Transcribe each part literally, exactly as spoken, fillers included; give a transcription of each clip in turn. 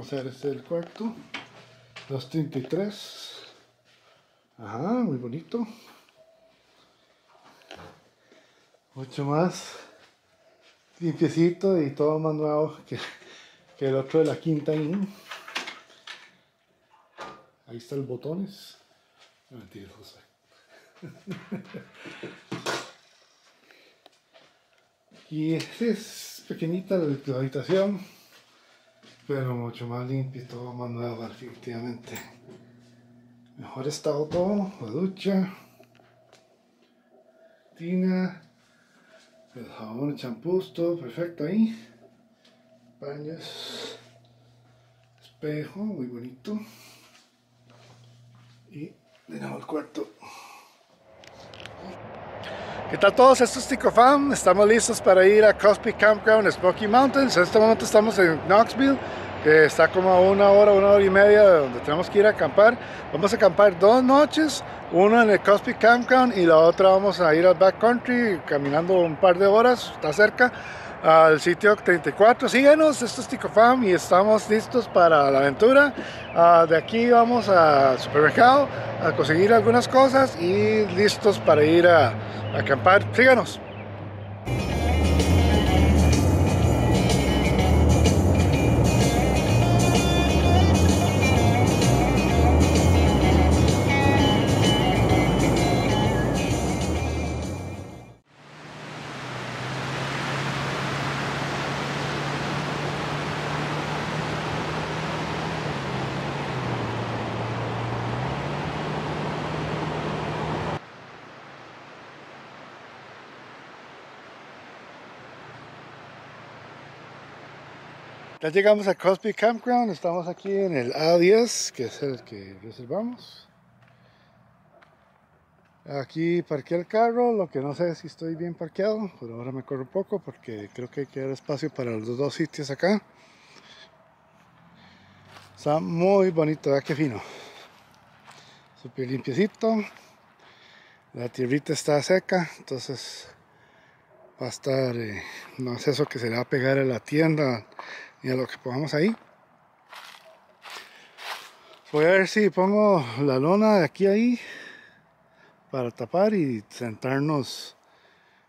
vamos a ver, este es el cuarto, dos treinta y tres. Ajá, muy bonito. Mucho más limpiecito y todo más nuevo que, que el otro de la quinta. Ahí, ahí está el botones. No, mentira, José. Y esta es pequeñita la habitación, pero mucho más limpio y todo más nuevo, definitivamente. Mejor estado todo, la ducha, tina, el jabón, el champú, todo perfecto ahí. Baños, espejo, muy bonito. Y de nuevo el cuarto. ¿Qué tal todos? Esto es TicoFam. Estamos listos para ir a Cosby Campground, Smoky Mountains. En este momento estamos en Knoxville, que está como a una hora, una hora y media de donde tenemos que ir a acampar. Vamos a acampar dos noches, una en el Cosby Campground y la otra vamos a ir al backcountry, caminando un par de horas, está cerca, al sitio treinta y cuatro. Síguenos, esto es TicoFam y estamos listos para la aventura. Uh, de aquí vamos al supermercado a conseguir algunas cosas y listos para ir a, a acampar. Síganos. Ya llegamos a Cosby Campground, estamos aquí en el A diez, que es el que reservamos. Aquí parqué el carro, lo que no sé si estoy bien parqueado, por ahora me corro un poco porque creo que hay que dar espacio para los dos sitios acá. Está muy bonito, ¿verdad? Qué fino. Súper limpiecito. La tierrita está seca, entonces va a estar, eh, no es eso que se le va a pegar a la tienda y a lo que pongamos ahí. Voy a ver si pongo la lona de aquí a ahí para tapar y sentarnos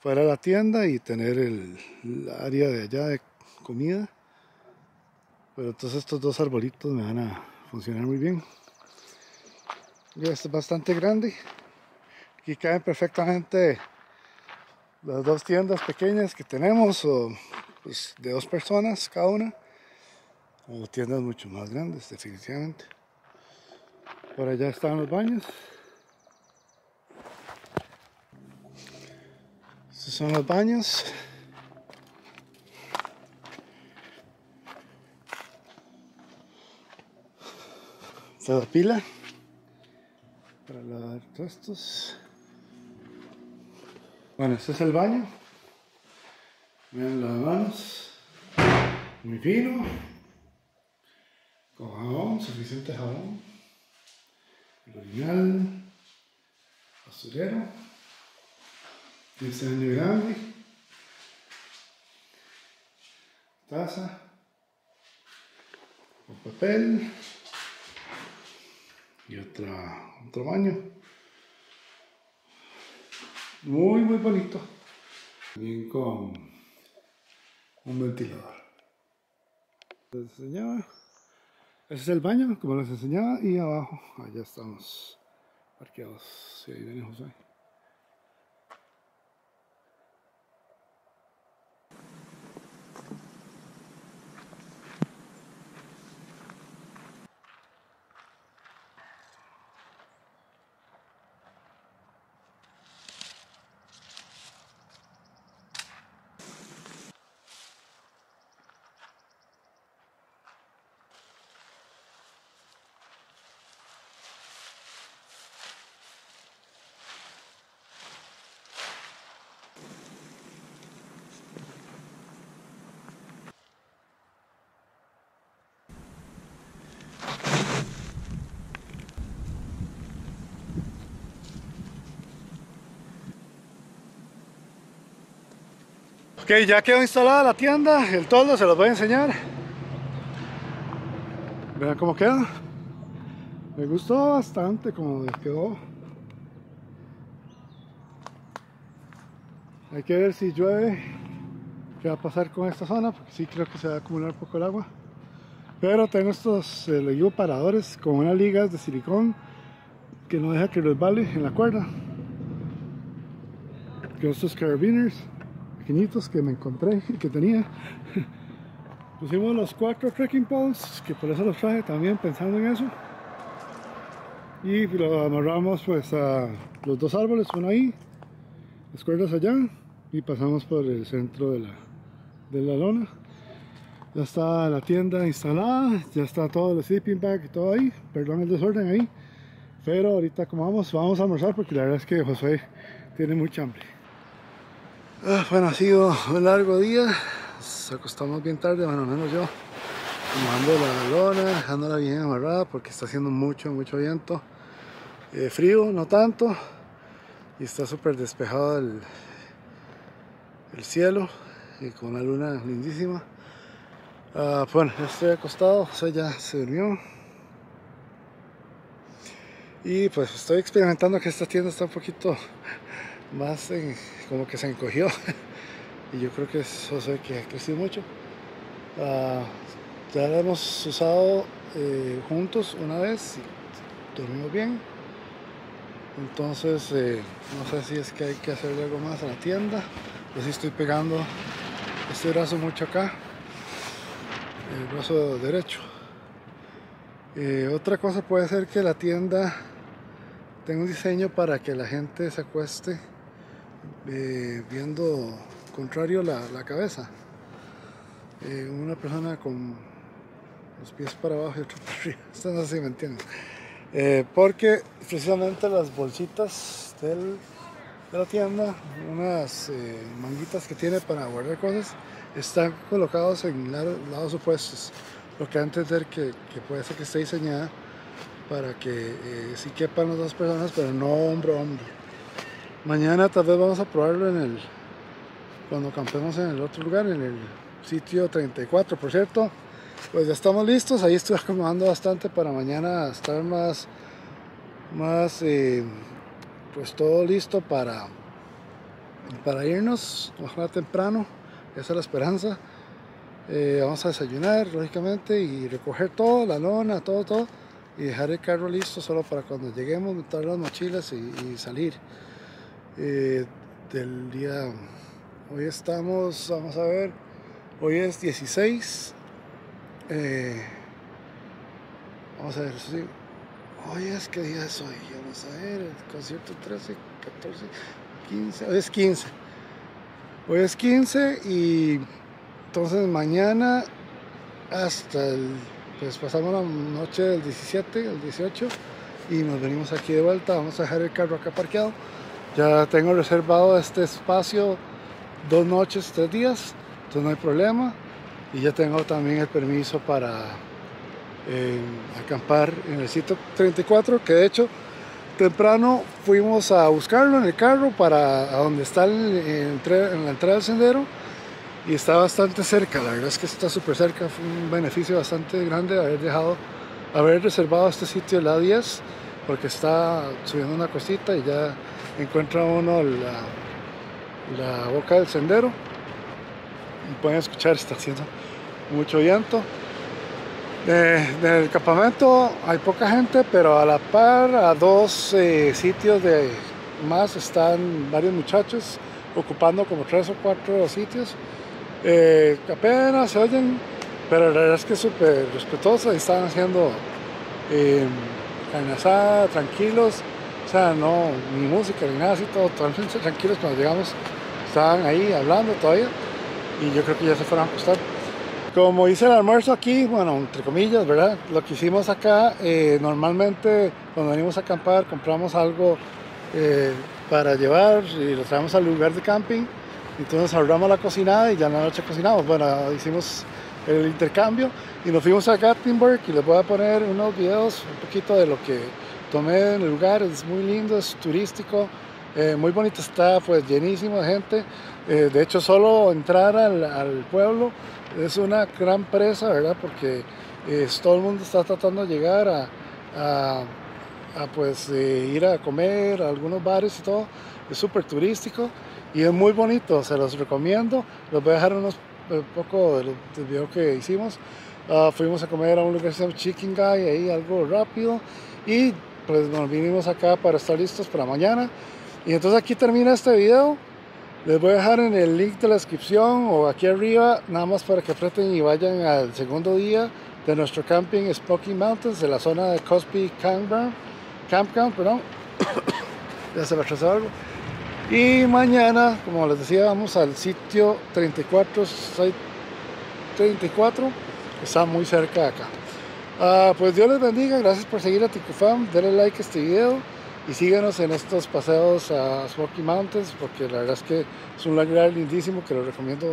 fuera de la tienda y tener el, el área de allá de comida. Pero entonces estos dos arbolitos me van a funcionar muy bien. Y este es bastante grande. Aquí caben perfectamente las dos tiendas pequeñas que tenemos, o pues de dos personas cada una, o tiendas mucho más grandes, definitivamente. Por allá están los baños. Estos son los baños. Esta es la pila para lavar todos estos. Bueno, este es el baño. Miren las manos, mi vino, con jabón, suficiente jabón, el original, basurero, quince años grande, taza, un papel y otra, otro baño, muy muy bonito, también con un ventilador. Les enseñaba, ese es el baño como les enseñaba, y abajo allá estamos parqueados. Sí, ahí viene José. Ok, ya quedó instalada la tienda, el toldo se los voy a enseñar. Vean cómo queda. Me gustó bastante como les quedó. Hay que ver si llueve, qué va a pasar con esta zona, porque sí creo que se va a acumular un poco el agua. Pero tengo estos, eh, les digo, paradores con unas ligas de silicón que no deja que resbale en la cuerda. Que estos carabiners pequeñitos que me encontré y que tenía. Pusimos los cuatro trekking poles, que por eso los traje también pensando en eso. Y lo amarramos pues a los dos árboles, uno ahí, las cuerdas allá, y pasamos por el centro de la, de la lona. Ya está la tienda instalada, ya está todo el sleeping bag y todo ahí, perdón el desorden ahí, pero ahorita como vamos, vamos a almorzar porque la verdad es que José tiene mucha hambre. Ah, bueno, ha sido un largo día, nos acostamos bien tarde, bueno, menos yo, tomando la lona, dejándola bien amarrada porque está haciendo mucho, mucho viento, eh, frío, no tanto, y está súper despejado el, el cielo, y con una luna lindísima. Uh, bueno, ya estoy acostado, o sea, ya se durmió. Y pues estoy experimentando que esta tienda está un poquito más en, como que se encogió. Y yo creo que eso es que ha crecido mucho. Uh, ya la hemos usado eh, juntos una vez y dormimos bien. Entonces, eh, no sé si es que hay que hacerle algo más a la tienda. Yo sí estoy pegando este brazo mucho acá. El brazo derecho. Eh, otra cosa puede ser que la tienda tenga un diseño para que la gente se acueste eh, viendo contrario la, la cabeza. Eh, una persona con los pies para abajo y otro para arriba. Esto no sé si me entienden. Eh, porque precisamente las bolsitas del, de la tienda, unas eh, manguitas que tiene para guardar cosas, están colocados en lados opuestos, lo que da a entender que, que puede ser que esté diseñada para que eh, sí quepan las dos personas, pero no hombro a hombro. Mañana tal vez vamos a probarlo en el, cuando campemos en el otro lugar, en el sitio treinta y cuatro, por cierto. Pues ya estamos listos, ahí estoy acomodando bastante para mañana estar más, más eh, pues todo listo para, para irnos, ojalá temprano. Esa es la esperanza. Eh, vamos a desayunar, lógicamente, y recoger todo, la lona, todo, todo, y dejar el carro listo solo para cuando lleguemos, montar las mochilas y, y salir eh, del día. Hoy estamos, vamos a ver, hoy es dieciséis. Eh, vamos a ver, sí. Hoy es, ¿qué día es hoy? Vamos a ver, el concierto trece, catorce, quince, hoy es quince. Hoy es quince y entonces mañana hasta el, pues pasamos la noche del diecisiete, el dieciocho, y nos venimos aquí de vuelta. Vamos a dejar el carro acá parqueado. Ya tengo reservado este espacio dos noches, tres días, entonces no hay problema. Y ya tengo también el permiso para eh, acampar en el sitio treinta y cuatro, que de hecho temprano fuimos a buscarlo en el carro para a donde está el, en, en la entrada del sendero, y está bastante cerca. La verdad es que está súper cerca, fue un beneficio bastante grande haber dejado, haber reservado este sitio la diez, porque está subiendo una cosita y ya encuentra uno la, la boca del sendero. Y pueden escuchar, está haciendo mucho viento. Eh, en el campamento hay poca gente, pero a la par, a dos eh, sitios de más están varios muchachos ocupando como tres o cuatro sitios. Eh, apenas se oyen, pero la verdad es que es súper respetuosa, y están haciendo eh, carne asada, tranquilos, o sea, no, ni música ni nada así, todo totalmente tranquilos. Cuando llegamos estaban ahí hablando todavía, y yo creo que ya se fueron a acostar. Como hice el almuerzo aquí, bueno, entre comillas, ¿verdad? Lo que hicimos acá, eh, normalmente cuando venimos a acampar compramos algo eh, para llevar y lo traemos al lugar de camping. Entonces ahorramos la cocinada y ya en la noche cocinamos. Bueno, hicimos el intercambio y nos fuimos a Gatlinburg, y les voy a poner unos videos un poquito de lo que tomé en el lugar. Es muy lindo, es turístico, eh, muy bonito, está pues llenísimo de gente. Eh, de hecho, solo entrar al, al pueblo es una gran presa, ¿verdad? Porque es, todo el mundo está tratando de llegar a, a, a pues, eh, ir a comer a algunos bares y todo. Es súper turístico y es muy bonito, se los recomiendo. Les voy a dejar unos eh, poco de los, del video que hicimos. Uh, fuimos a comer a un lugar que se llama Chicken Guy, ahí algo rápido, y pues nos vinimos acá para estar listos para mañana. Y entonces aquí termina este video. Les voy a dejar en el link de la descripción o aquí arriba, nada más para que aprieten y vayan al segundo día de nuestro camping Smoky Mountains, de la zona de Cosby Campground, Campground perdón. Ya se me atrasó algo. Y mañana, como les decía, vamos al sitio treinta y cuatro, está muy cerca de acá. Ah, pues Dios les bendiga, gracias por seguir a TicoFam, denle like a este video y síganos en estos paseos a Smoky Mountains, porque la verdad es que es un lugar lindísimo que les recomiendo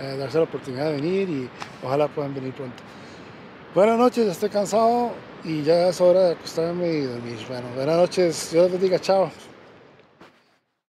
eh, darse la oportunidad de venir, y ojalá puedan venir pronto. Buenas noches, ya estoy cansado y ya es hora de acostarme y dormir. Bueno, buenas noches, Dios les bendiga, chao.